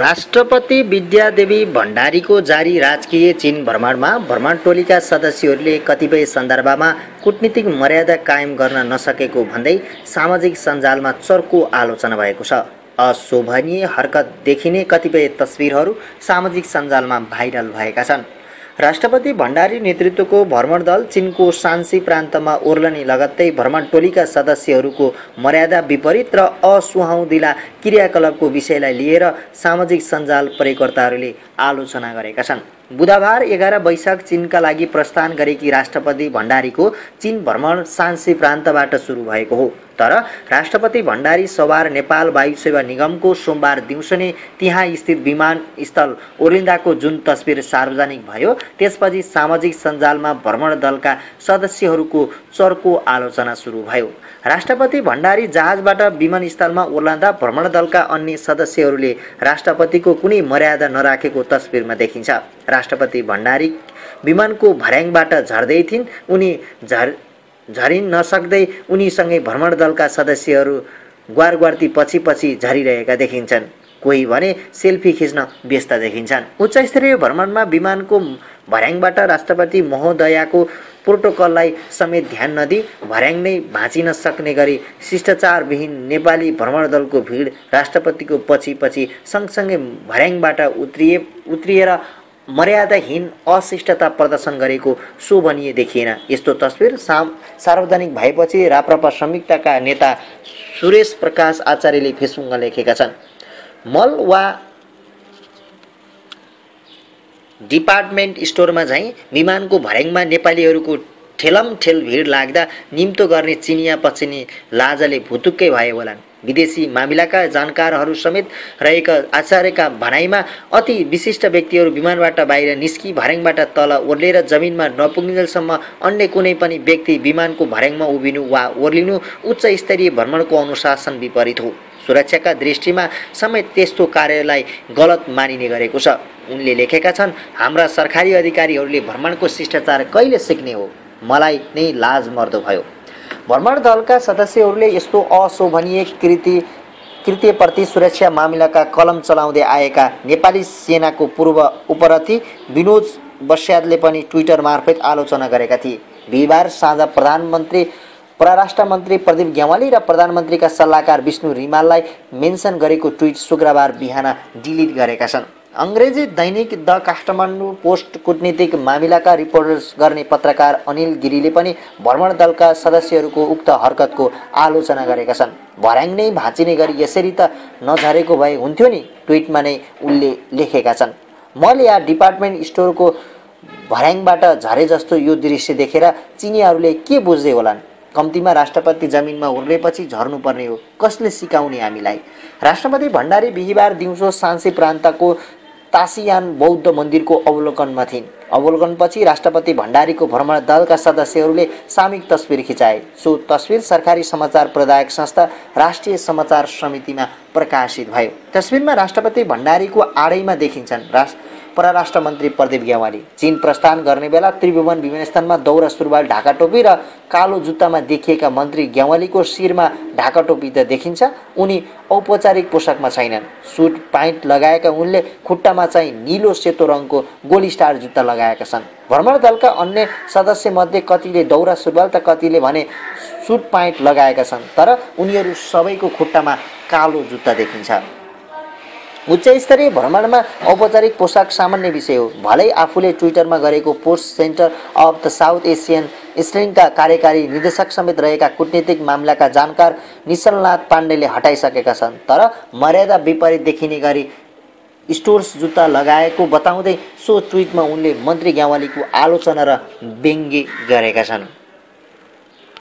राष्ट्रपति विद्यादेवी भण्डारी को जारी राजकीय चीन भ्रमणमा भ्रमण टोलीका सदस्यहरूले कतिपय सन्दर्भमा कूटनीतिक मर्यादा कायम गर्न नसकेको भन्दै सामाजिक सञ्जालमा चर्को आलोचना भएको छ। अशोभनीय हरकत देखिने कतिपय तस्बिरहरू सामाजिक सञ्जालमा भाइरल भएका छन्। राष्ट्रपति भण्डारी नेतृत्वको भ्रमण दल चीनको शान्सी प्रान्तमा ओर्लने लगत्तै भ्रमण टोलीका सदस्यहरूको मर्यादा विपरीत र असुहाउँदिला क्रियाकलापको विषयलाई लिएर सामाजिक सञ्जाल प्रयोगकर्ताहरूले आलोचना गरेका छन्। बुधबार 11 वैशाख चीनका लागि प्रस्थान गरेकी राष्ट्रपति भण्डारीको चीन भ्रमण शान्सी प्रान्तबाट सुरु भएको हो, तर राष्ट्रपति भण्डारी सवार नेपाल वायु सेवा निगमको सोमबार दिउँसो नै त्यहाँ स्थित विमानस्थल ओर्लिन्दाको जुन तस्बिर सार्वजनिक भयो त्यसपछि सामाजिक सञ्जालमा भ्रमण दलका सदस्यहरूको चर्को आलोचना सुरु भयो। राष्ट्रपति भण्डारी जहाजबाट विमानस्थलमा ओर्लन्दा भ्रमण दलका अन्य सदस्यहरूले राष्ट्रपतिको कुनै मर्यादा नराखेको तस्बिरमा देखिन्छ। राष्ट्रपति भण्डारी विमानको भर्याङबाट झर्दै थिइन्। उनी झरिन नसक्दै उनीसँगै भ्रमण दलका सदस्यहरू ग्वारग्वार्ती पछि झरिरहेका देखिन्छन्। कोही भने सेल्फी खिच्न व्यस्त देखिन्छन्। उच्चस्तरीय भ्रमणमा विमानको भर्याङबाट राष्ट्रपति महोदयाको प्रोटोकललाई समेत ध्यान नदिई भर्याङ नै भाँचिन सक्ने गरी शिष्टाचारविहीन नेपाली भ्रमण दलको भिड राष्ट्रपतिको पछि सँगसँगै भर्याङबाट उत्रिएर मर्यादाहीन अशिष्टता प्रदर्शन गरेको शोभनीय देखिएन। यस्तो तस्बिर सार्वजनिक भएपछि राप्रपा संयुक्तका नेता सुरेश प्रकाश आचार्यले फेसबुकमा लेखेका छन्। मल वा डिपार्टमेन्ट स्टोरमा झैं विमानको भर्याङमा नेपालीहरूको ठेलमठेल भिड लाग्दा निम्तो गर्ने चिनिया पछिनी लाजले भुतुक्कै भए होलान्। विदेशी मामिलाका जानकारहरू समेत रहेका आचार्यका भनाइमा अति विशिष्ट व्यक्तिहरू विमानबाट बाहिर निस्की भर्याङबाट तल ओर्लेर जमिनमा नपुग्नेलसम्म अन्य कुनै पनि व्यक्ति विमानको भर्याङमा उभिनु वा ओर्लिनु उच्च स्तरीय भ्रमणको अनुशासन विपरीत हो। सुरक्षाका दृष्टिमा समेत त्यस्तो कार्यलाई गलत मानिने गरेको छ। उनले लेखेका छन्, हाम्रा सरकारी अधिकारीहरूले भ्रमणको शिष्टाचार कहिले सिक्ने हो, मलाई नै लाज मर्दो भयो। भ्रमण दलका सदस्यहरूले यस्तो अशोभनीय कृत्यप्रति सुरक्षा मामिलाका कलम चलाउँदै आएका नेपाली सेनाको पूर्व उपरथी विनोद बस्यादले पनि ट्विटर मार्फत आलोचना गरेका थिए। बिहिबार साँझ परराष्ट्र मन्त्री प्रदीप ग्यावाली र प्रधानमन्त्रीका सल्लाहकार विष्णु रिमाललाई मेन्सन गरेको ट्विट शुक्रबार बिहान डिलिट गरेका छन्। अंग्रेजी दैनिक द काठमाडौँ पोस्ट कूटनीतिक मामिलाका रिपोर्टर्स गर्ने पत्रकार अनिल गिरीले पनि भ्रमण दलका सदस्यहरूको उक्त हरकतको आलोचना गरेका छन्। भर्याङ नै भाँचिने गरी यसरी त नझरेको भए हुन्थ्यो नि, ट्विटमा नै उनले लेखेका छन्। मल या डिपार्टमेन्ट स्टोरको भर्याङबाट झरे जस्तो यो दृश्य देखेर चिनियाहरूले के बुझ्दै होलान्? कम्तीमा राष्ट्रपति जमिनमा उर्लेपछि झर्नुपर्ने हो, कसले सिकाउने हामीलाई? राष्ट्रपति भण्डारी बिहिबार दिउँसो शान्सी प्रान्तको तासियान बौद्ध मन्दिरको अवलोकनमा थिइन्। अवलोकनपछि राष्ट्रपति भण्डारीको भ्रमण दलका सदस्यहरूले सामूहिक तस्बिर खिचाए। सो तस्बिर सरकारी समाचार प्रदायक संस्था राष्ट्रिय समाचार समितिमा प्रकाशित भयो। तस्बिरमा राष्ट्रपति भण्डारीको आडैमा देखिन्छन् परराष्ट्र मन्त्री प्रदीप ग्यावाली। चीन प्रस्थान गर्ने बेला त्रिभुवन विमानस्थलमा दौरा सुरुवाल ढाका टोपी र कालो जुत्तामा देखिएका मन्त्री ग्यावालीको शिरमा ढाका टोपी त देखिन्छ। उनी औपचारिक पोशाकमा छैनन्। सुट प्यान्ट लगाएका उनले खुट्टामा चाहिँ निलो सेतो रङको गोल स्टार जुत्ता लगाएका छन्। भ्रमण दलका अन्य सदस्यमध्ये कतिले दौरा सुरुवाल त कतिले भने सुट प्यान्ट लगाएका छन्, तर उनीहरू सबैको खुट्टामा कालो जुत्ता देखिन्छ। उच्चस्तरीय भ्रमणमा औपचारिक पोशाक सामान्य विषय हो। भलै आफूले ट्विटरमा गरेको post centre of the South Asian स्ट्रिङका कार्यकारी निर्देशक समेत रहेका कूटनीतिक मामलाका जानकार निशलनाथ पाण्डेले हटाइसकेका छन्, तर मर्यादा विपरीत देखिने गरी स्टोर्स जुत्ता लगाएको बताउँदै सो ट्विटमा उनले मन्त्री ग्यावालीको आलोचना र व्यङ्ग्य गरेका छन्।